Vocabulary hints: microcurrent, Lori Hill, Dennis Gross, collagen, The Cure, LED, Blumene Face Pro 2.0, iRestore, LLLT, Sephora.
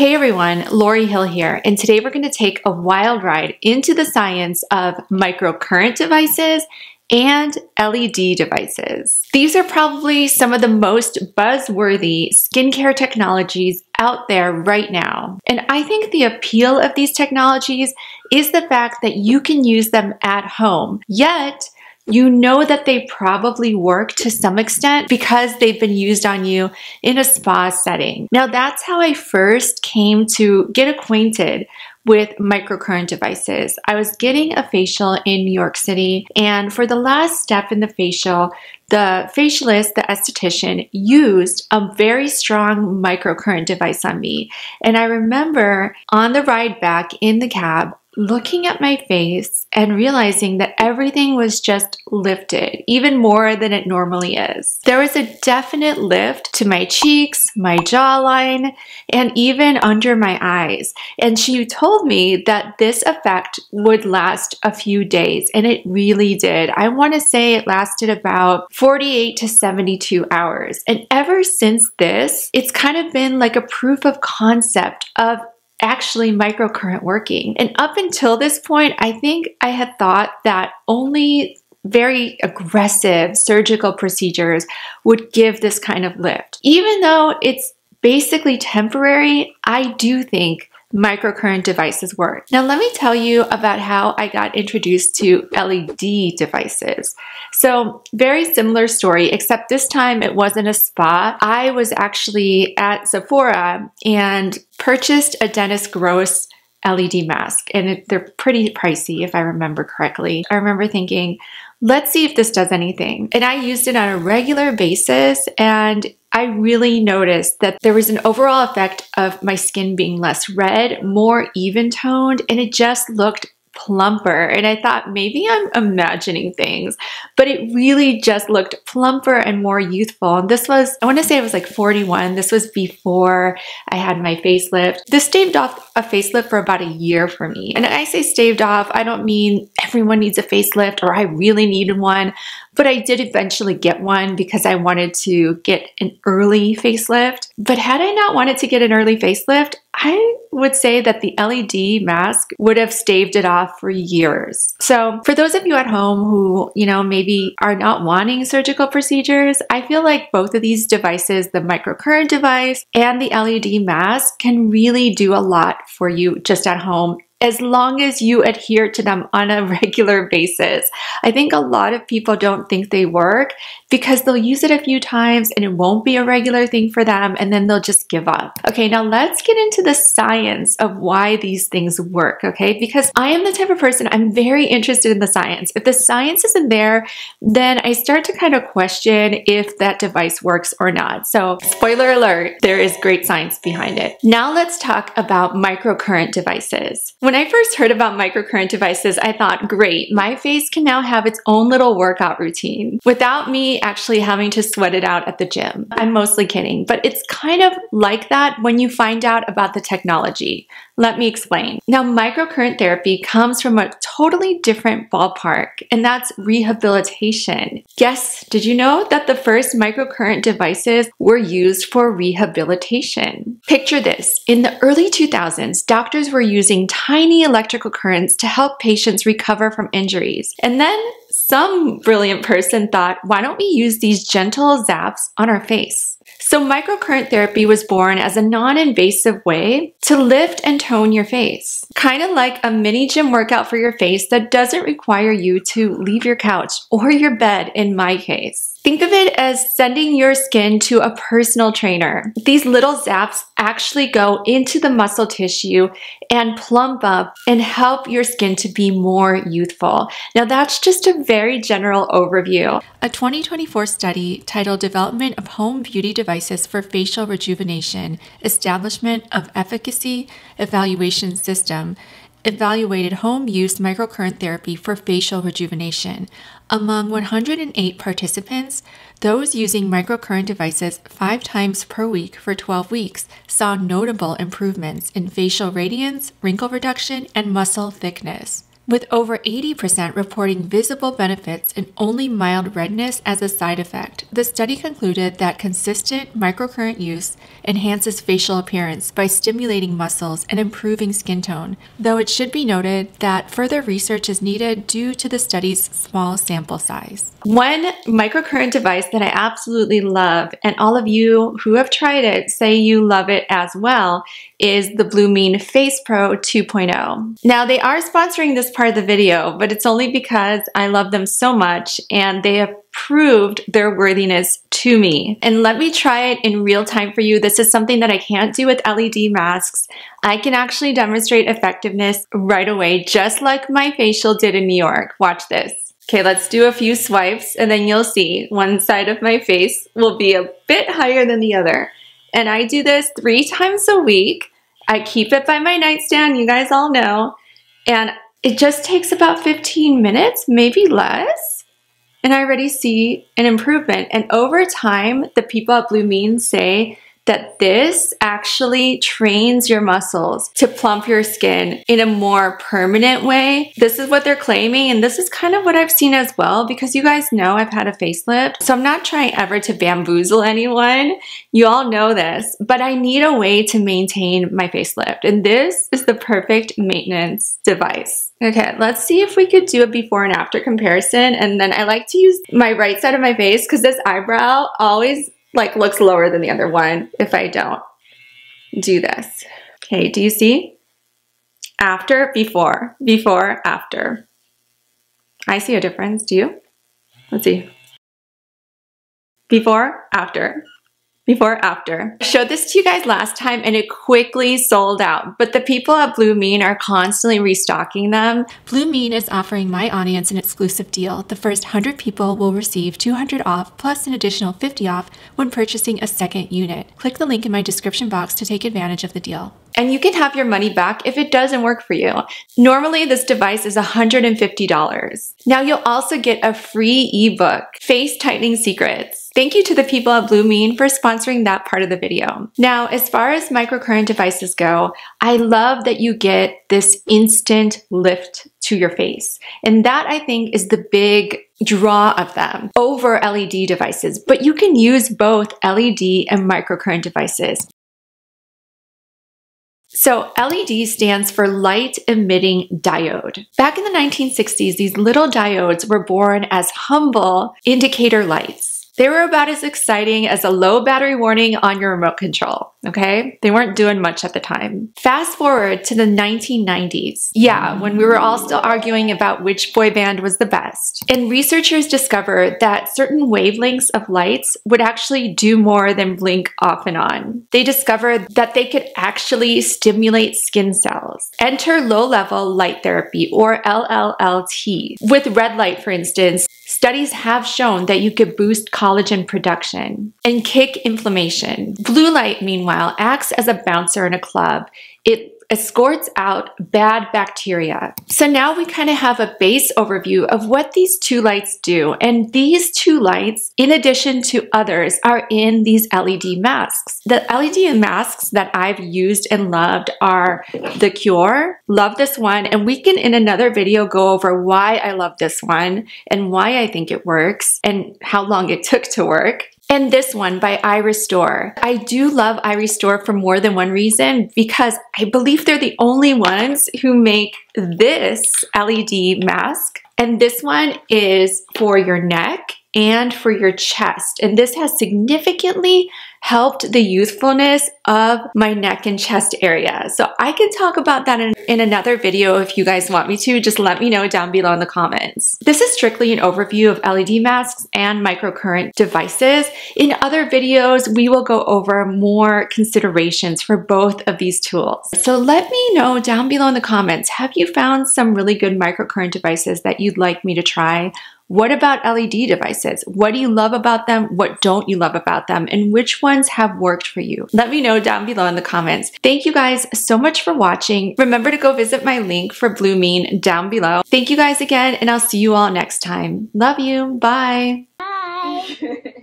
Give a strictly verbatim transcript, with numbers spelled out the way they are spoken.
Hey everyone, Lori Hill here, and today we're going to take a wild ride into the science of microcurrent devices and L E D devices. These are probably some of the most buzzworthy skincare technologies out there right now. And I think the appeal of these technologies is the fact that you can use them at home, yet you know that they probably work to some extent because they've been used on you in a spa setting. Now, that's how I first came to get acquainted with microcurrent devices. I was getting a facial in New York City, and for the last step in the facial, the facialist, the esthetician, used a very strong microcurrent device on me. And I remember on the ride back in the cab, looking at my face and realizing that everything was just lifted, even more than it normally is. There was a definite lift to my cheeks, my jawline, and even under my eyes. And she told me that this effect would last a few days, and it really did. I want to say it lasted about forty-eight to seventy-two hours. And ever since this, it's kind of been like a proof of concept of actually microcurrent working. And up until this point, I think I had thought that only very aggressive surgical procedures would give this kind of lift. Even though it's basically temporary, I do think microcurrent devices work. Now let me tell you about how I got introduced to L E D devices. So very similar story, except this time it wasn't a spa. I was actually at Sephora and purchased a Dennis Gross L E D mask, and it, they're pretty pricey if I remember correctly. I remember thinking, let's see if this does anything. And I used it on a regular basis, and I really noticed that there was an overall effect of my skin being less red, more even toned, and it just looked plumper. And I thought maybe I'm imagining things, but it really just looked plumper and more youthful. And this was, I want to say it was like forty-one. This was before I had my facelift. This staved off a facelift for about a year for me. And I say staved off, I don't mean everyone needs a facelift or I really needed one, but I did eventually get one because I wanted to get an early facelift. But had I not wanted to get an early facelift, I would say that the L E D mask would have staved it off for years. So for those of you at home who, you know, maybe are not wanting surgical procedures, I feel like both of these devices, the microcurrent device and the L E D mask, can really do a lot for you just at home, as long as you adhere to them on a regular basis. I think a lot of people don't think they work because they'll use it a few times and it won't be a regular thing for them, and then they'll just give up. Okay, now let's get into the science of why these things work, okay? Because I am the type of person, I'm very interested in the science. If the science isn't there, then I start to kind of question if that device works or not. So spoiler alert, there is great science behind it. Now let's talk about microcurrent devices. When I first heard about microcurrent devices, I thought, great, my face can now have its own little workout routine without me actually having to sweat it out at the gym. I'm mostly kidding, but it's kind of like that when you find out about the technology. Let me explain. Now, microcurrent therapy comes from a totally different ballpark, and that's rehabilitation. Yes, did you know that the first microcurrent devices were used for rehabilitation? Picture this. In the early two thousands, doctors were using tiny electrical currents to help patients recover from injuries. And then some brilliant person thought, why don't we use these gentle zaps on our face? So microcurrent therapy was born as a non-invasive way to lift and tone your face. Kind of like a mini gym workout for your face that doesn't require you to leave your couch or your bed in my case. Think of it as sending your skin to a personal trainer. These little zaps actually go into the muscle tissue and plump up and help your skin to be more youthful. Now that's just a very general overview. A twenty twenty-four study titled Development of Home Beauty Devices for Facial Rejuvenation, Establishment of Efficacy Evaluation System evaluated home use microcurrent therapy for facial rejuvenation. Among one hundred eight participants, those using microcurrent devices five times per week for twelve weeks saw notable improvements in facial radiance, wrinkle reduction, and muscle thickness. with over eighty percent reporting visible benefits and only mild redness as a side effect. The study concluded that consistent microcurrent use enhances facial appearance by stimulating muscles and improving skin tone, though it should be noted that further research is needed due to the study's small sample size. One microcurrent device that I absolutely love, and all of you who have tried it say you love it as well, is the Blumene Face Pro two point oh. Now, they are sponsoring this part of the video, but it's only because I love them so much and they have proved their worthiness to me. And let me try it in real time for you. This is something that I can't do with L E D masks. I can actually demonstrate effectiveness right away, just like my facial did in New York. Watch this. Okay, let's do a few swipes and then you'll see one side of my face will be a bit higher than the other. And I do this three times a week. I keep it by my nightstand, you guys all know. And it just takes about fifteen minutes, maybe less. And I already see an improvement. And over time, the people at Blumene say that this actually trains your muscles to plump your skin in a more permanent way. This is what they're claiming, and this is kind of what I've seen as well, because you guys know I've had a facelift, so I'm not trying ever to bamboozle anyone. You all know this, but I need a way to maintain my facelift, and this is the perfect maintenance device. Okay, let's see if we could do a before and after comparison, and then I like to use my right side of my face because this eyebrow always like looks lower than the other one if I don't do this. Okay, do you see? After, before, before, after. I see a difference, do you? Let's see. Before, after. Before, after. I showed this to you guys last time and it quickly sold out, but the people at Blumene are constantly restocking them. Blumene is offering my audience an exclusive deal. The first one hundred people will receive two hundred off plus an additional fifty off when purchasing a second unit. Click the link in my description box to take advantage of the deal. And you can have your money back if it doesn't work for you. Normally, this device is one hundred fifty dollars. Now you'll also get a free ebook, Face Tightening Secrets. Thank you to the people at Blumene for sponsoring that part of the video. Now, as far as microcurrent devices go, I love that you get this instant lift to your face. And that, I think, is the big draw of them over L E D devices. But you can use both L E D and microcurrent devices. So L E D stands for light emitting diode. Back in the nineteen sixties, these little diodes were born as humble indicator lights. They were about as exciting as a low battery warning on your remote control, okay? They weren't doing much at the time. Fast forward to the nineteen nineties. Yeah, when we were all still arguing about which boy band was the best. And researchers discovered that certain wavelengths of lights would actually do more than blink off and on. They discovered that they could actually stimulate skin cells. Enter low-level light therapy, or L L L T. With red light, for instance, studies have shown that you could boost collagen production and kick inflammation. Blue light, meanwhile, acts as a bouncer in a club. It escorts out bad bacteria. So now we kind of have a base overview of what these two lights do. And these two lights, in addition to others, are in these L E D masks. The L E D masks that I've used and loved are The Cure. Love this one. And we can, in another video, go over why I love this one and why I think it works and how long it took to work. And this one by iRestore. I do love iRestore for more than one reason, because I believe they're the only ones who make this L E D mask. And this one is for your neck and for your chest. And this has significantly helped the youthfulness of my neck and chest area. So I can talk about that in, in another video if you guys want me to. Just let me know down below in the comments. This is strictly an overview of L E D masks and microcurrent devices. In other videos, we will go over more considerations for both of these tools. So let me know down below in the comments, have you found some really good microcurrent devices that you'd like me to try? What about L E D devices? What do you love about them? What don't you love about them? And which ones have worked for you? Let me know down below in the comments. Thank you guys so much for watching. Remember to go visit my link for Blumene down below. Thank you guys again, and I'll see you all next time. Love you. Bye. Bye.